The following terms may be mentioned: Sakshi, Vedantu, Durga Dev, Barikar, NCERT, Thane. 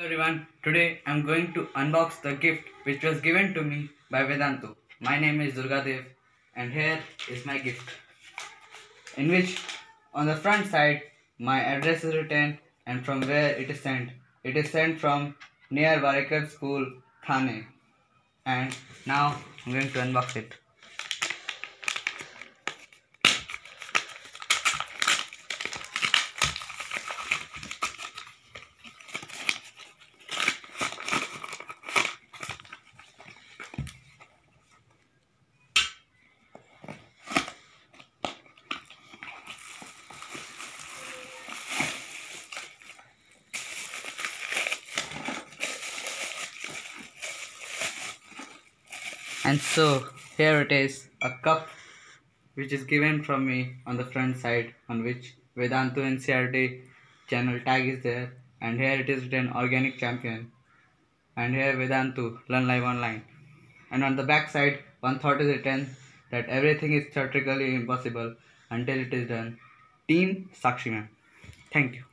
Hello everyone, today I am going to unbox the gift which was given to me by Vedantu. My name is Durga Dev and here is my gift, in which on the front side my address is written and from where it is sent. It is sent from near Barikar school, Thane, and now I am going to unbox it. And so here it is, a cup which is given from me on the front side, on which Vedantu NCERT channel tag is there, and here it is written organic champion, and here Vedantu learn live online. And on the back side one thought is written that everything is theoretically impossible until it is done. Team Sakshi ma'am. Thank you.